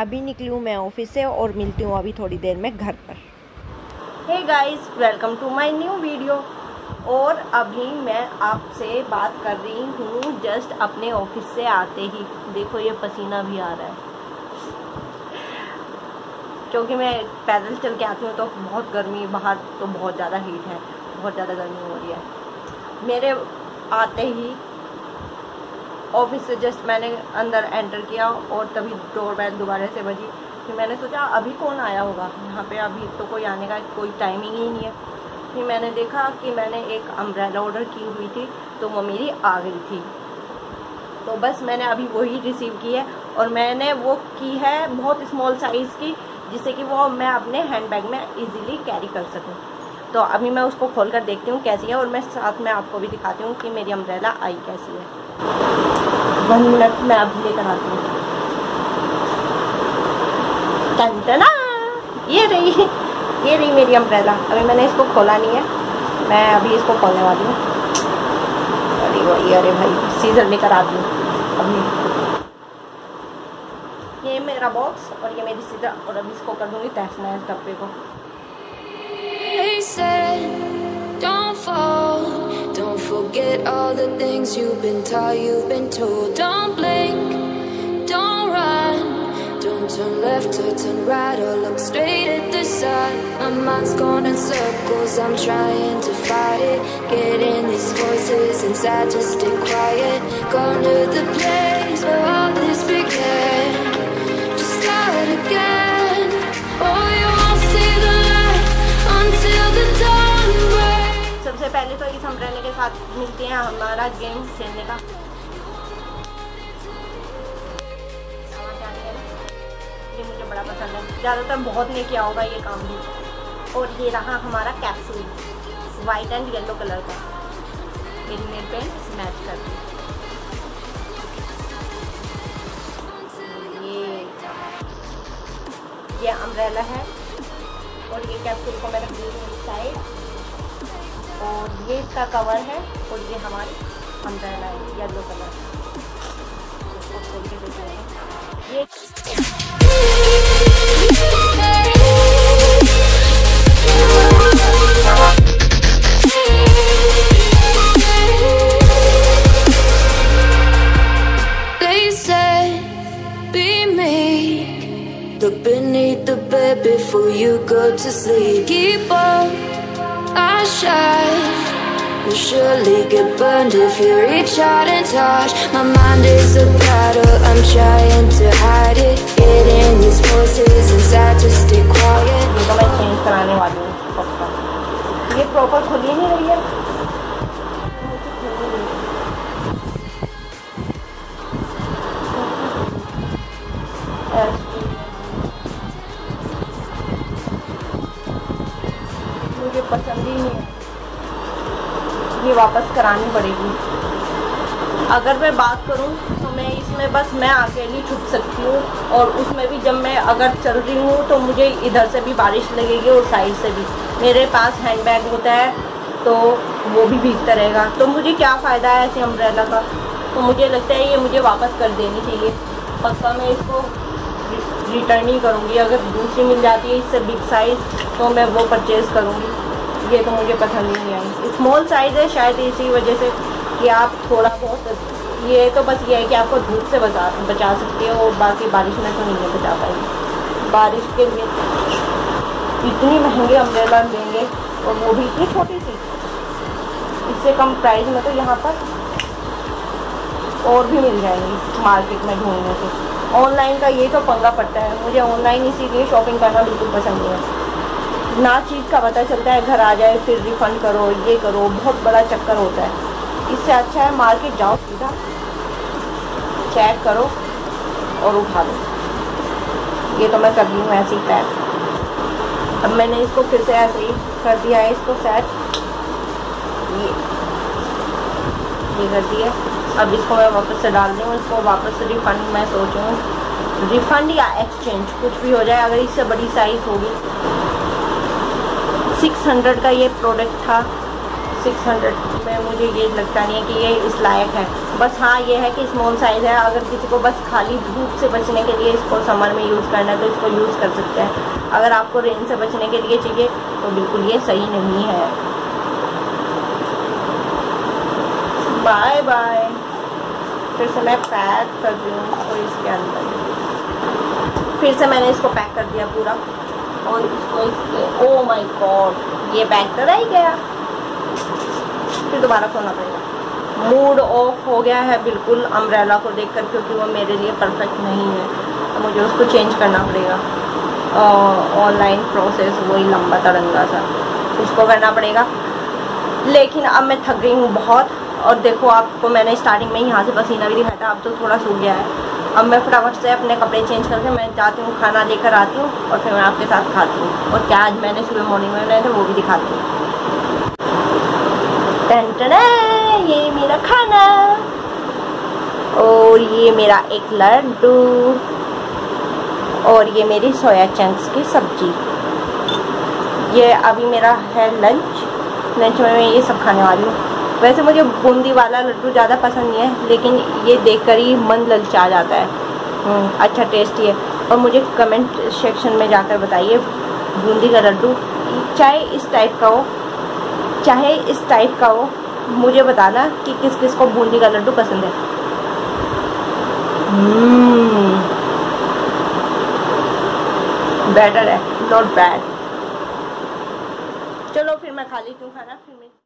अभी निकली हूँ मैं ऑफिस से और मिलती हूँ अभी थोड़ी देर में घर पर। Hey guys, welcome to my new video. और अभी मैं आपसे बात कर रही हूँ जस्ट अपने ऑफिस से आते ही। देखो ये पसीना भी आ रहा है क्योंकि मैं पैदल चल के आती हूँ तो बहुत गर्मी, बाहर तो बहुत ज़्यादा हीट है, बहुत ज़्यादा गर्मी हो रही है। मेरे आते ही ऑफिस से जस्ट मैंने अंदर एंटर किया और तभी डोर बेल दोबारा से बजी। फिर मैंने सोचा अभी कौन आया होगा यहाँ पे, अभी तो कोई आने का कोई टाइमिंग ही नहीं है। फिर मैंने देखा कि मैंने एक अम्ब्रेला ऑर्डर की हुई थी तो वो मेरी आ गई थी, तो बस मैंने अभी वही रिसीव की है। और मैंने वो की है बहुत स्मॉल साइज़ की, जिससे कि वो मैं अपने हैंडबैग में ईजिली कैरी कर सकूँ। तो अभी मैं उसको खोल कर देखती हूँ कैसी है, और मैं साथ में आपको भी दिखाती हूँ कि मेरी अम्ब्रेला आई कैसी है। 1 मिनट में अब लेकर आती हूँ। ये रही मेरी अम्ब्रेला। अभी मैंने इसको खोला नहीं है, मैं अभी इसको खोलने वाली हूँ। अरे भाई, सीजर लेकर आती हूँ अभी। ये मेरा बॉक्स और ये मेरी सीजर, और अभी इसको कर दूँगी तहस नहस डब्बे को। He said, don't fall. Don't forget all the things you've been taught, you've been told. Don't blink, don't run. Don't turn left or turn right or look straight at the sun. My mind's going in circles, I'm trying to fight it. Getting these voices inside to stay quiet. Gone to the place where all this began. Just start again. Oh, you won't see the light until the dawn breaks. सबसे पहले तो इस umbrella के साथ मिलते हैं हमारा game खेलने का। ये मुझे बड़ा पसंद है, ज़्यादातर बहुत ने किया होगा ये काम भी। और ये रहा हमारा capsule, white and yellow colour का, मेरी नेल पेंट मैच करके। ये अम्ब्रेला है और ये कैप्सूल को मैं रख दी हूँ साइड, और ये इसका कवर है, और ये हमारी अम्ब्रेला है येलो कलर। ये They said be meek, look beneath the bed before you go to sleep. Keep on I shine, you'll surely get burned if you reach out and touch. My mind is a battle, I'm trying to hide it. Getting these voices inside to stay quiet. तो मैं change कराने वाली हूँ, ये proper खुल ही नहीं रही है। पसंद ही नहीं, ये वापस करानी पड़ेगी। अगर मैं बात करूं तो मैं इसमें बस मैं अकेली छुप सकती हूं, और उसमें भी जब मैं अगर चल रही हूं तो मुझे इधर से भी बारिश लगेगी और साइड से भी। मेरे पास हैंडबैग होता है तो वो भी भीगता रहेगा, तो मुझे क्या फ़ायदा है ऐसे अम्ब्रेला का। तो मुझे लगता है ये मुझे वापस कर देनी चाहिए पक्का। मैं इसको रिटर्न ही करूँगी। अगर दूसरी मिल जाती है इससे बिग साइज़ तो मैं वो परचेज़ करूँगी। ये तो मुझे पसंद नहीं आई, स्मॉल साइज़ है, शायद इसी वजह से कि आप थोड़ा बहुत। ये तो बस ये है कि आपको धूप से बचा सकते हो, और बाकी बारिश में तो नहीं बचा पाएगी। बारिश के लिए इतनी महंगे अम्ब्रेला देंगे, और वो भी इतनी छोटी सी, इससे कम प्राइस में तो यहाँ पर और भी मिल जाएंगी मार्केट में ढूंढने से। ऑनलाइन का ये तो पंगा पड़ता है, मुझे ऑनलाइन इसीलिए शॉपिंग करना बिल्कुल पसंद नहीं है ना। चीज़ का पता चलता है, घर आ जाए, फिर रिफ़ंड करो, ये करो, बहुत बड़ा चक्कर होता है। इससे अच्छा है मार्केट जाओ, सीधा चेक करो और उठा लो। ये तो मैं कर दी हूँ ऐसे ही पैक। अब मैंने इसको फिर से ऐसे ही कर दिया है, इसको सेट ये कर दिया। अब इसको मैं वापस से डाल रही हूँ, इसको वापस रिफ़ंड मैं सोचूँ, रिफ़ंड या एक्सचेंज कुछ भी हो जाए। अगर इससे बड़ी साइज़ होगी, 600 का ये प्रोडक्ट था, 600 में मुझे ये लगता नहीं है कि ये इस लायक है। बस हाँ ये है कि स्मॉल साइज़ है, अगर किसी को बस खाली धूप से बचने के लिए इसको समर में यूज़ करना है तो इसको यूज़ कर सकते हैं। अगर आपको रेन से बचने के लिए चाहिए तो बिल्कुल ये सही नहीं है। Bye bye. फिर से मैं पैक कर रही हूँ इसको इसके अंदर। फिर से मैंने इसको पैक कर दिया पूरा और इसको इसके, ओ माय गॉड ये बैग तो रह ही गया, फिर दोबारा खोलना पड़ेगा। मूड ऑफ हो गया है बिल्कुल अम्ब्रेला को देखकर, क्योंकि वो मेरे लिए परफेक्ट नहीं है तो मुझे उसको चेंज करना पड़ेगा। ऑनलाइन प्रोसेस वही लंबा तरंगा सा उसको करना पड़ेगा। लेकिन अब मैं थक गई हूँ बहुत, और देखो आपको मैंने स्टार्टिंग में यहाँ से पसीना भी दिखाया था, अब तो थोड़ा सूख गया है। अब मैं फटाफट से अपने कपड़े चेंज करके मैं जाती हूँ, खाना लेकर आती हूँ और फिर मैं आपके साथ खाती हूँ। और क्या आज मैंने सुबह मॉर्निंग में बनाए थे वो भी दिखाती हूँ। ये मेरा खाना और ये मेरा एक लड्डू और ये मेरी सोया चंक्स की सब्जी। ये अभी मेरा है लंच। लंच में मैं ये सब खाने वाली हूँ। वैसे मुझे बूंदी वाला लड्डू ज़्यादा पसंद नहीं है, लेकिन ये देखकर ही मन ललचा जाता है, अच्छा टेस्टी है। और मुझे कमेंट सेक्शन में जाकर बताइए बूंदी का लड्डू चाहे इस टाइप का हो मुझे बताना कि किस किस को बूंदी का लड्डू पसंद है। बेटर है, नॉट बैड। चलो फिर मैं खा लेती हूँ खाना, फिर मैं